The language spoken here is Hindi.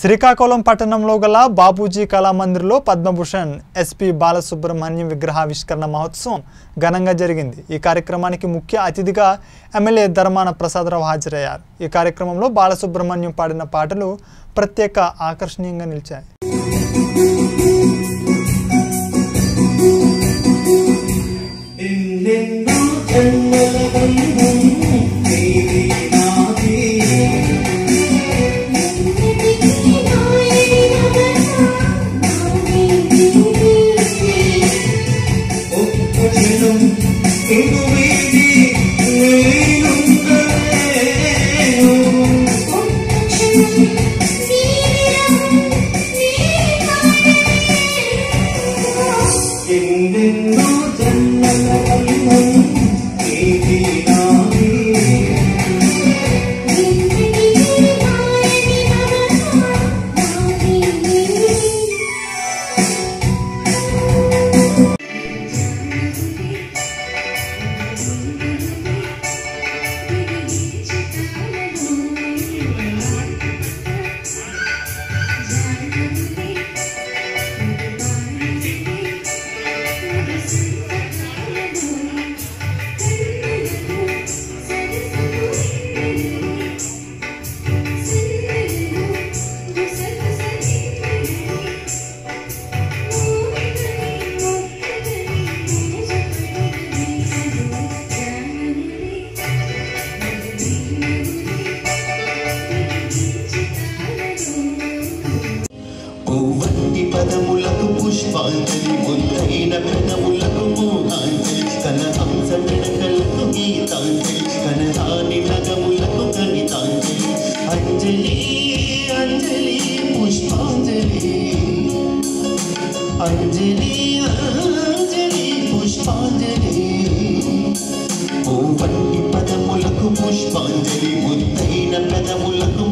श्रीकाकुलम पट्टनंलो गल बापूजी कला मंदिर पद्मभूषण एसपी बालसुब्रमण्यम् विग्रहाविष्करण महोत्सव घनंगा जरिगिंदी। ई कार्यक्रमानिकी मुख्य अतिथिगा एमएलए धर्मना प्रसादराव हाजरయ్యారు। ई कार्यक्रमंलो बालसुब्रमण्यम् पाडिन पाटलु प्रत्येक आकर्षणीयंगा निलिचायि। पुष्पांजलि मुद्दीन प्रणमुलक मोहांजलि कन हंस मिणकलक गीतांजलि कन रानी नगमुलक गणितांजलि अंजलि अंजलि पुष्पांजलि अंजलि अंजलि पुष्पांजलि ओ वंदी पदमुलक पुष्पांजलि मुद्दीन प्रणमुलक